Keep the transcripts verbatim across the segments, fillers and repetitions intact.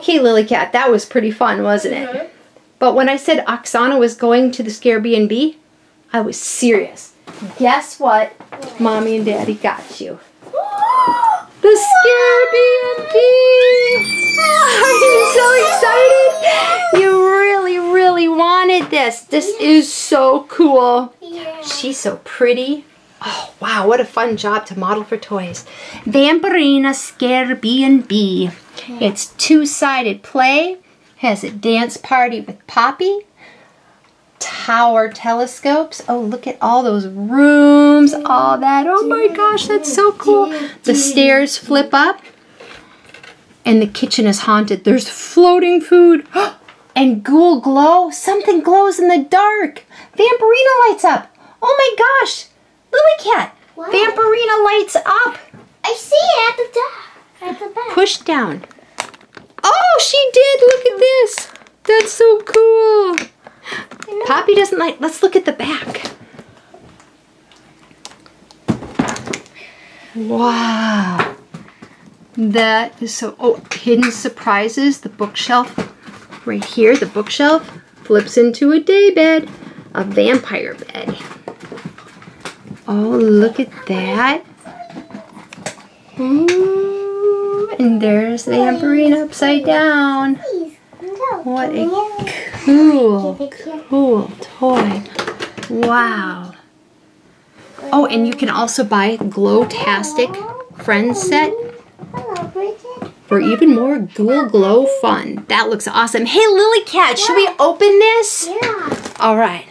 Okay, Lillykat, that was pretty fun, wasn't it? Mm-hmm. But when I said Oxana was going to the Scare B and B, I was serious. Guess what? Mommy and Daddy got you. The Scare B and B! Are you so excited? You really, really wanted this. This is so cool. Yeah. She's so pretty. Oh, wow, what a fun job to model for toys. Vampirina Scare B and B. It's two-sided play. Has a dance party with Poppy. Tower telescopes. Oh, look at all those rooms, all that. Oh my gosh, that's so cool. The stairs flip up. And the kitchen is haunted. There's floating food. And ghoul glow. Something glows in the dark. Vampirina lights up. Oh my gosh. Lillykat. Vampirina lights up. I see it at the top. At the back. Push down. Oh, she did. Look at this. That's so cool. Poppy doesn't like. Let's look at the back. Wow. That is so. Oh, hidden surprises. The bookshelf right here. The bookshelf flips into a day bed, a vampire bed. Oh, look at that. Ooh, and there's the Vampirina upside down. What a cool, cool toy. Wow. Oh, and you can also buy Glow-tastic Friends set for even more Ghoul Glow fun. That looks awesome. Hey, Lillykat, should we open this? Yeah. All right.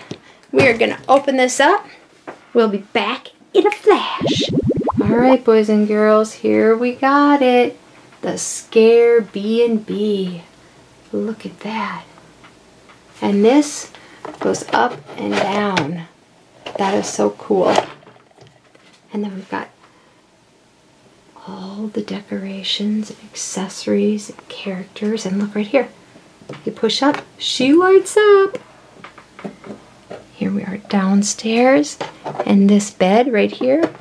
We are going to open this up. We'll be back in a flash. All right, boys and girls, here we got it. The Scare B and B. Look at that. And this goes up and down. That is so cool. And then we've got all the decorations and accessories and characters. And look right here. You push up, she lights up. Here we are downstairs. And this bed right here,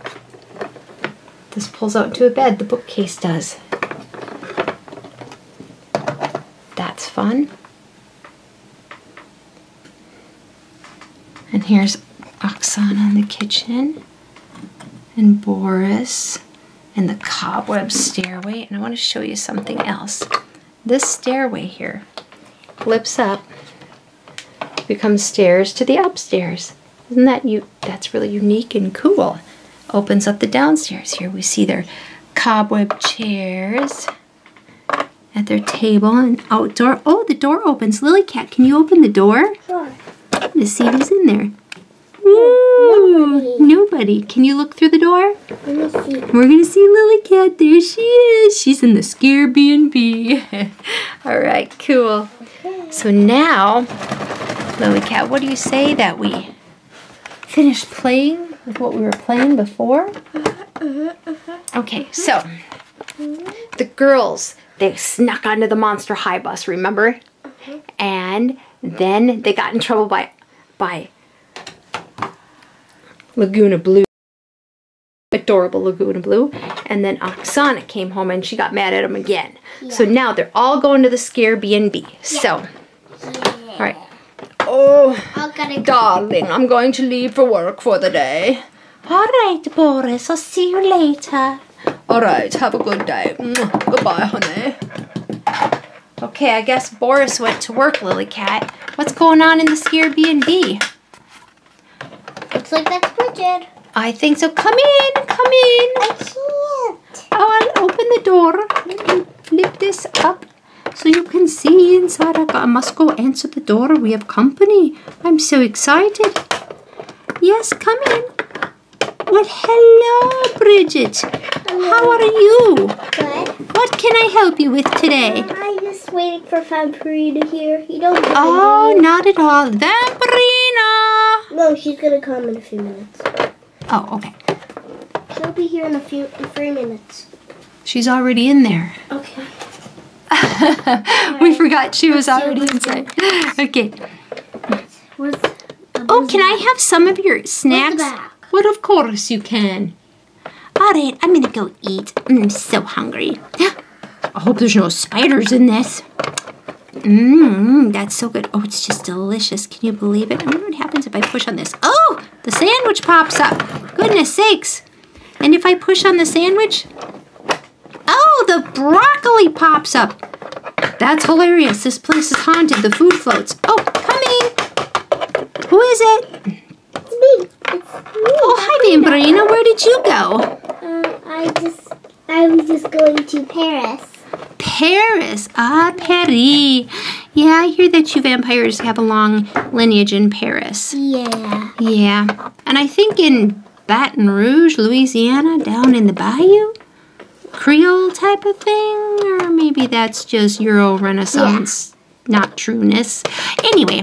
this pulls out into a bed, the bookcase does. That's fun. And here's Oxana in the kitchen and Boris and the cobweb stairway. And I want to show you something else. This stairway here flips up, becomes stairs to the upstairs. Isn't that you? That's really unique and cool. Opens up the downstairs. Here we see their cobweb chairs at their table and outdoor. Oh, the door opens. Lillykat, can you open the door? Sure. Let's see who's in there. Ooh, nobody. nobody. Can you look through the door? Let me see. We're gonna see Lillykat. There she is. She's in the Scare B and B. All right, cool. Okay. So now, Lillykat, what do you say that we finish playing with what we were playing before? Okay, so the girls. They snuck onto the Monster High bus, remember? Mm-hmm. And then they got in trouble by, by Laguna Blue. Adorable Laguna Blue. And then Oxana came home and she got mad at them again. Yeah. So now they're all going to the Scare B and B. Yeah. So, yeah. All right. Oh, go. Darling, I'm going to leave for work for the day. All right, Boris, I'll see you later. Alright, have a good day. Goodbye, honey. Okay, I guess Boris went to work, Lillykat. What's going on in the Scare B and B? Looks like that's Bridget. I think so. Come in, come in. I can't. Oh, I'll open the door. Flip this up so you can see inside. I must go answer the door. We have company. I'm so excited. Yes, come in. Well, hello, Bridget. Hello. How are you? Good. What can I help you with today? Um, I'm just waiting for Vampirina here. You don't. Oh, me. Not at all, Vampirina. No, she's gonna come in a few minutes. Oh, okay. She'll be here in a few, in three minutes. She's already in there. Okay. We forgot she was already inside. Okay. Where's, uh, oh, can I have some of your snacks? But of course you can. All right, I'm gonna go eat. I'm so hungry. I hope there's no spiders in this. Mmm, that's so good. Oh, it's just delicious. Can you believe it? I wonder what happens if I push on this. Oh, the sandwich pops up. Goodness sakes. And if I push on the sandwich, oh, the broccoli pops up. That's hilarious. This place is haunted. The food floats. Oh, coming. Who is it? Me. Oh, hi, Vampirina. Where did you go? Um, I just, I was just going to Paris. Paris, ah, Paris. Yeah, I hear that you vampires have a long lineage in Paris. Yeah. Yeah, and I think in Baton Rouge, Louisiana, down in the bayou, Creole type of thing, or maybe that's just Euro Renaissance, yeah. Not trueness. Anyway,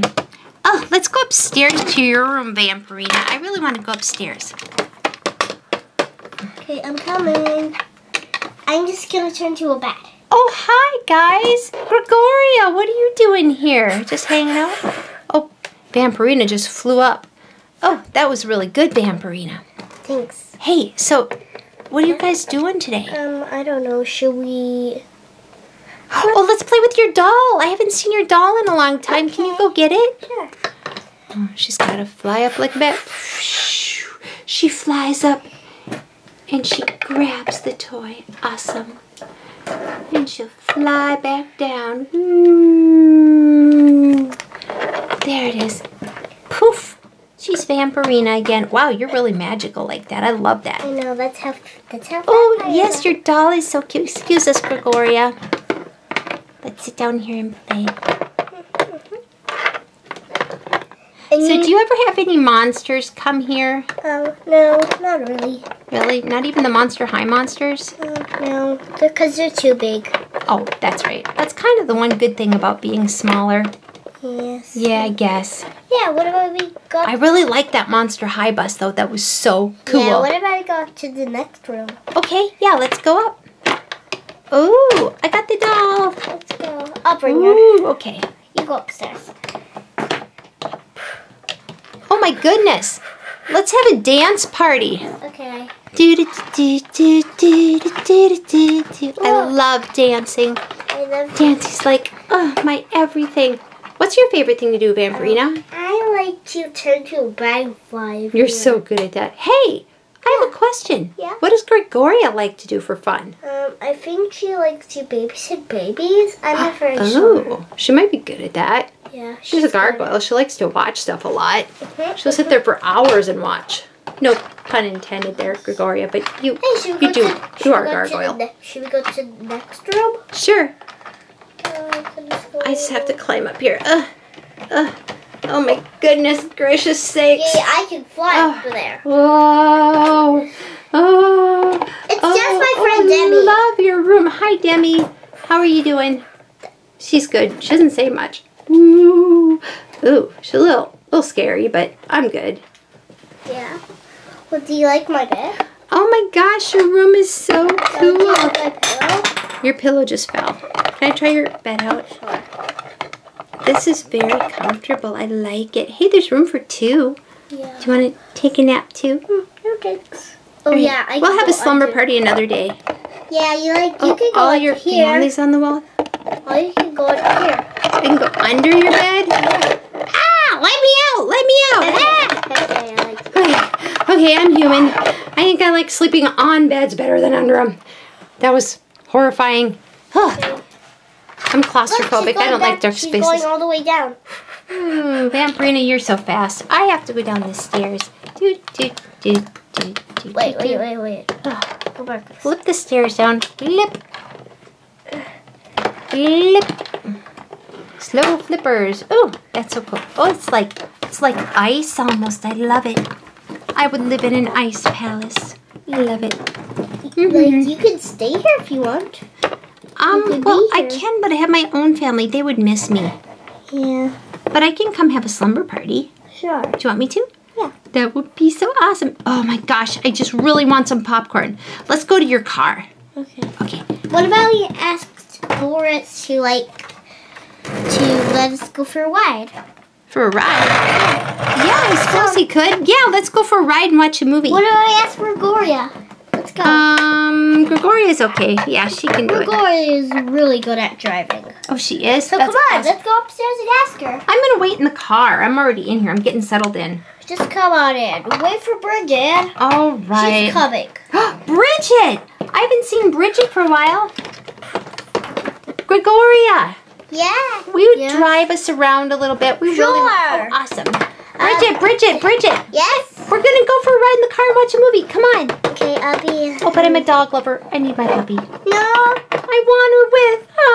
oh, let's go upstairs to your room, Vampirina. I really want to go upstairs. Okay, I'm coming. I'm just gonna turn to a bat. Oh, hi, guys. Gregoria, what are you doing here? Just hanging out? Oh, Vampirina just flew up. Oh, that was really good, Vampirina. Thanks. Hey, so what are you guys doing today? Um, I don't know. Should we... Oh, let's play with your doll. I haven't seen your doll in a long time. Okay. Can you go get it? Sure. Oh, she's got to fly up like that. She flies up and she grabs the toy. Awesome. And she'll fly back down. Mm. There it is. Poof! She's Vampirina again. Wow, you're really magical like that. I love that. I know, that's how, that's how oh, yes, your doll is so cute. Excuse us, Gregoria. Let's sit down here and play. And so, do you ever have any monsters come here? Oh, no, not really. Really? Not even the Monster High monsters? Uh, no, because they're too big. Oh, that's right. That's kind of the one good thing about being smaller. Yes. Yeah, I guess. Yeah, what about we go up I really like that Monster High bus, though. That was so cool. Yeah, what about we go up to the next room? Okay, yeah, let's go up. Oh, I got the doll. Let's go. I'll bring Ooh, her. Okay. You go upstairs. Oh my goodness. Let's have a dance party. Okay. Do, do, do, do, do, do, do, do. I love dancing. I love dance is like oh, my everything. What's your favorite thing to do, Vampirina? I like to turn to a butterfly. You're so good at that. Hey, I have a question. Yeah? What does Gregoria like to do for fun? Um, I think she likes to babysit babies. I'm not very sure. Oh, she might be good at that. Yeah, she's, she's a gargoyle. She likes to watch stuff a lot. Mm-hmm, She'll mm-hmm. sit there for hours and watch. No pun intended there, Gregoria, but you hey, you do. To, you are a gargoyle. The, should we go to the next room? Sure. Uh, I just have to climb up here. Uh, uh, oh my goodness gracious sakes. Yeah, I can fly oh, up there. Whoa. Oh. It's oh, just my friend oh, Demi. I love your room. Hi, Demi. How are you doing? She's good. She doesn't say much. Ooh, ooh, she's a little, little scary, but I'm good. Yeah. Well, do you like my bed? Oh my gosh, your room is so cool. Do you like my pillow? Your pillow just fell. Can I try your bed out? Sure. This is very comfortable. I like it. Hey, there's room for two. Yeah. Do you want to take a nap too? Mm, no thanks. Oh right. Yeah, I we'll have a slumber party another day. Yeah, you like you oh, can go all your here. Families on the wall. Oh, you can go up here. I can go under your bed? Ah! Let me out! Let me out! Ah! Okay. Okay, I'm human. I think I like sleeping on beds better than under them. That was horrifying. Huh. I'm claustrophobic. Look, I don't back. Like dark she's spaces. She's going all the way down. Hmm, Vampirina, you're so fast. I have to go down the stairs. Do, do, do, do, do, do, wait, wait, wait, wait. Oh. Go back. Flip the stairs down. Flip. Flip. Slow flippers. Oh, that's so cool. Oh, it's like it's like ice almost. I love it. I would live in an ice palace. I love it. Mm-hmm. Like you can stay here if you want. Um, you well, I can, but I have my own family. They would miss me. Yeah. But I can come have a slumber party. Sure. Do you want me to? Yeah. That would be so awesome. Oh my gosh, I just really want some popcorn. Let's go to your car. Okay. Okay. What about we asked Boris to like? To let us go for a ride. For a ride? Yeah, I suppose he could. Yeah, let's go for a ride and watch a movie. What do I ask for Gregoria? Let's go. Um, Gregoria is okay. Yeah, she can do Gregoria it. Gregoria is really good at driving. Oh, she is? So That's come on, awesome. Let's go upstairs and ask her. I'm going to wait in the car. I'm already in here. I'm getting settled in. Just come on in. Wait for Bridget. All right. She's coming. Bridget! I haven't seen Bridget for a while. Gregoria! Yeah? Will you yeah. drive us around a little bit? We sure. Really, oh, awesome. Bridget, um, Bridget, Bridget. Yes? We're going to go for a ride in the car and watch a movie. Come on. Okay, I'll be... Oh, but I'm a dog lover. I need my puppy. No. I want her with... Oh.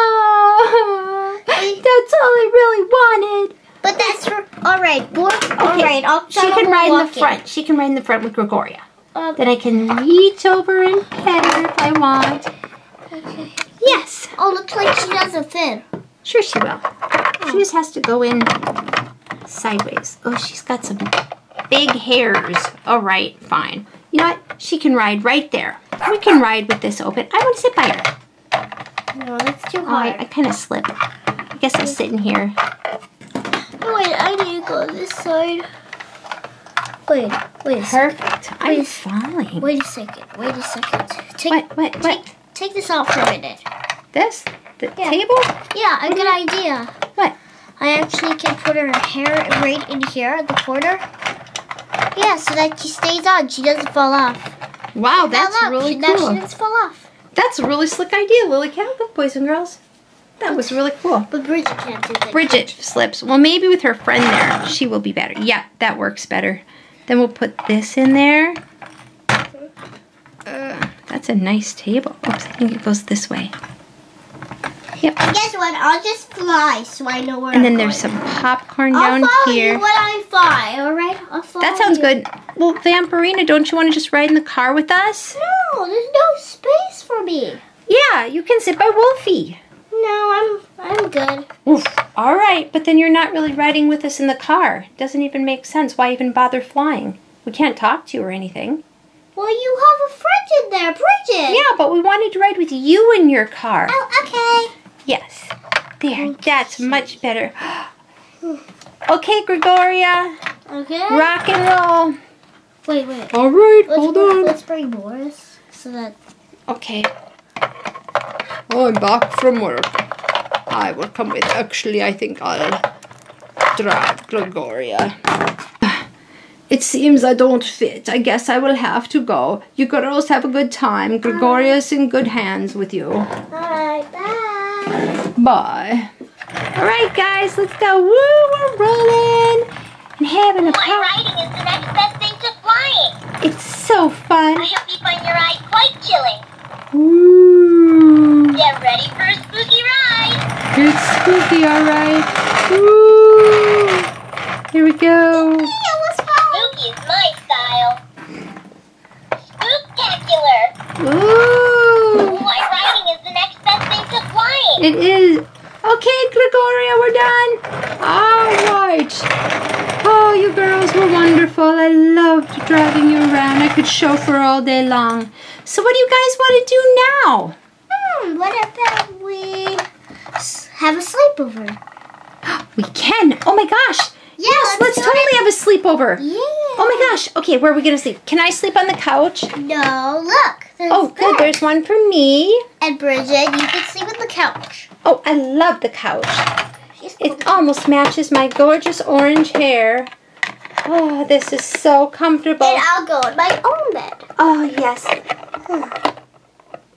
That's all I really wanted. But that's her... All right, boy. All okay. right, I'll She can ride walking. in the front. She can ride in the front with Gregoria. Um, then I can reach over and pet her if I want. Okay. Yes. Oh, looks like she doesn't fit. Sure she will. She just has to go in sideways. Oh, she's got some big hairs. All right, fine. You know what? She can ride right there. We can ride with this open. I want to sit by her. No, that's too hard. Oh, I, I kind of slip. I guess I'll sit in here. Oh, wait, I need to go this side. Wait, wait a Perfect. second. I'm wait, falling. Wait a second. Wait a second. Take, what, what, take, what? Take this off for a minute. This? The yeah. table? Yeah, a good idea. What? I actually can put her hair right in here at the corner. Yeah, so that she stays on. She doesn't fall off. Wow, that's really cool. Now she doesn't fall off. That's a really slick idea, Lillykat. Look, boys and girls. That was really cool. But Bridget can't do that. Bridget slips. Well, maybe with her friend there, she will be better. Yeah, that works better. Then we'll put this in there. Uh, that's a nice table. Oops, I think it goes this way. Yep. And guess what? I'll just fly so I know where and I'm And then going. There's some popcorn I'll down here. I'll follow you when I fly, all right? I'll follow That sounds you. good. Well, Vampirina, don't you want to just ride in the car with us? No, there's no space for me. Yeah, you can sit by Wolfie. No, I'm I'm good. Oof. All right, but then you're not really riding with us in the car. It doesn't even make sense. Why even bother flying? We can't talk to you or anything. Well, you have a friend in there, Bridget. Yeah, but we wanted to ride with you in your car. Oh, okay. Yes. There. That's much better. Okay, Gregoria. Okay. Rock and roll. Wait, wait. All right, let's hold bring, on. Let's bring Boris so that... Okay. Oh, I'm back from work. I will come with... Actually, I think I'll drive Gregoria. It seems I don't fit. I guess I will have to go. You girls have a good time. Gregoria's in good hands with you. All right, bye. Bye. All right, guys, let's go. Woo, we're rolling and having a fun. Riding is the next best thing to flying. It's so fun. I hope you find your ride quite chilling. Ooh. Get ready for a spooky ride. It's spooky, all right. Ooh. Here we go. Spooky, I almost fell. Spooky is my style. Spooktacular. Ooh. Why riding is the next best thing to flying. It is. Okay, Gregoria, we're done. All right. Oh, you girls were wonderful. I loved driving you around. I could chauffeur all day long. So what do you guys want to do now? Hmm, what about we have a sleepover? We can. Oh, my gosh. Yeah, yes, let's, let's totally have a sleepover. Yeah. Oh, my gosh. Okay, where are we going to sleep? Can I sleep on the couch? No, look. Oh, good. There's one for me. And Bridget, you can sleep on the couch. Oh, I love the couch. It almost matches my gorgeous orange hair. Oh, this is so comfortable. And I'll go in my own bed. Oh, yes. Huh.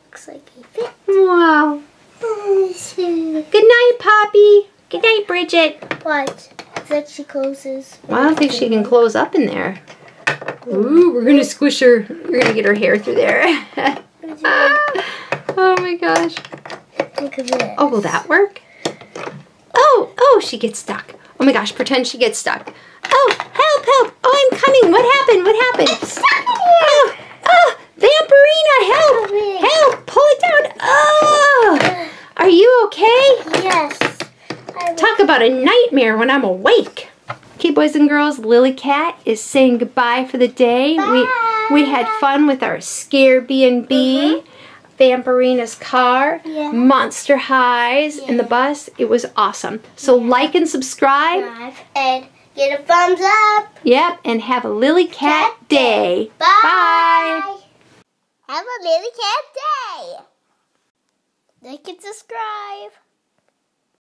Looks like a fit. Wow. Good night, Poppy. Good night, Bridget. What? That she closes. Well, I don't think she can close up in there. Ooh, we're going to squish her. We're going to get her hair through there. Oh, my gosh. Look at this. Oh, will that work? Oh, oh, she gets stuck. Oh, my gosh, pretend she gets stuck. Oh, help, help. Oh, I'm coming. What happened? What happened? I'm stuck in here. Oh, oh, Vampirina, help. Vampirina. Help, pull it down. Oh, are you okay? Yes. Talk about a nightmare when I'm awake. Okay, boys and girls, Lillykat is saying goodbye for the day. Bye. We we had fun with our Scare B and B, Vampirina's car, yeah. Monster Highs, yeah. and the bus. It was awesome. So yeah. like and subscribe. And get a thumbs up. Yep, and have a Lillykat day. Bye. Bye. Have a Lillykat Day. Like and subscribe.